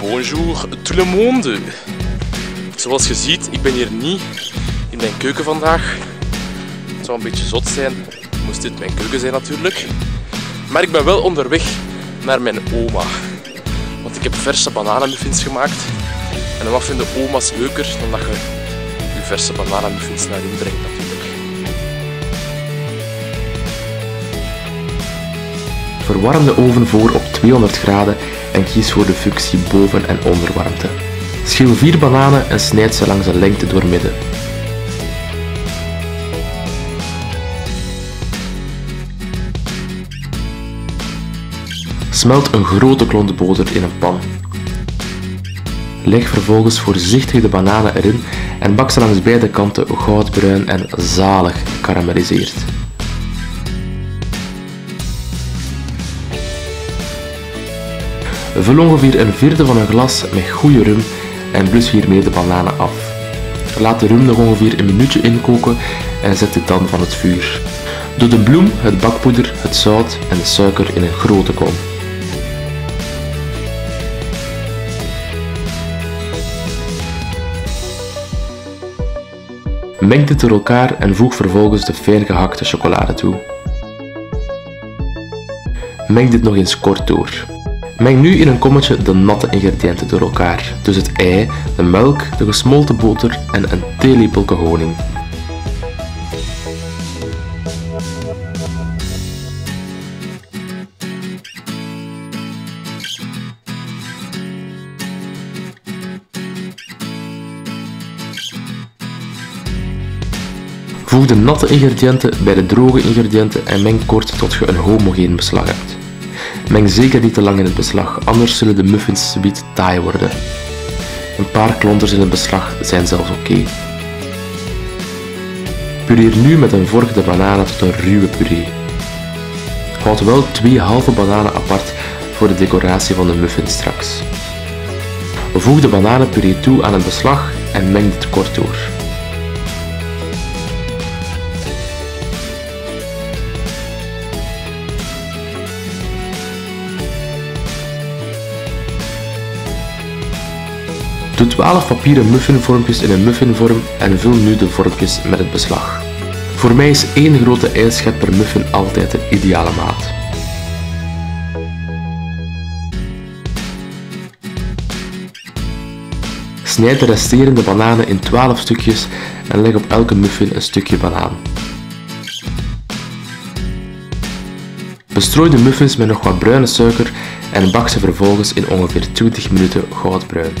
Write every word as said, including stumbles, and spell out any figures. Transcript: Bonjour tout le monde. Zoals je ziet, ik ben hier niet in mijn keuken vandaag. Het zou een beetje zot zijn, moest dit mijn keuken zijn natuurlijk. Maar ik ben wel onderweg naar mijn oma. Want ik heb verse bananenmuffins gemaakt. En wat vinden oma's leuker dan dat je je verse bananenmuffins naar hun brengt natuurlijk. Verwarm de oven voor op tweehonderd graden en kies voor de functie boven- en onderwarmte. Schil vier bananen en snijd ze langs de lengte doormidden. Smelt een grote klont boter in een pan. Leg vervolgens voorzichtig de bananen erin en bak ze langs beide kanten goudbruin en zalig gekarameliseerd. Vul ongeveer een vierde van een glas met goede rum en blus hiermee de bananen af. Laat de rum nog ongeveer een minuutje inkoken en zet dit dan van het vuur. Doe de bloem, het bakpoeder, het zout en de suiker in een grote kom. Meng dit door elkaar en voeg vervolgens de fijn gehakte chocolade toe. Meng dit nog eens kort door. Meng nu in een kommetje de natte ingrediënten door elkaar, dus het ei, de melk, de gesmolten boter en een theelepelke honing. Voeg de natte ingrediënten bij de droge ingrediënten en meng kort tot je een homogeen beslag hebt. Meng zeker niet te lang in het beslag, anders zullen de muffins subiet taai worden. Een paar klonters in het beslag zijn zelfs oké. Okay. Pureer nu met een vork de bananen tot een ruwe puree. Houd wel twee halve bananen apart voor de decoratie van de muffins straks. Voeg de bananenpuree toe aan het beslag en meng dit kort door. Doe twaalf papieren muffinvormpjes in een muffinvorm en vul nu de vormpjes met het beslag. Voor mij is één grote ijsschep per muffin altijd de ideale maat. Snijd de resterende bananen in twaalf stukjes en leg op elke muffin een stukje banaan. Bestrooi de muffins met nog wat bruine suiker en bak ze vervolgens in ongeveer twintig minuten goudbruin.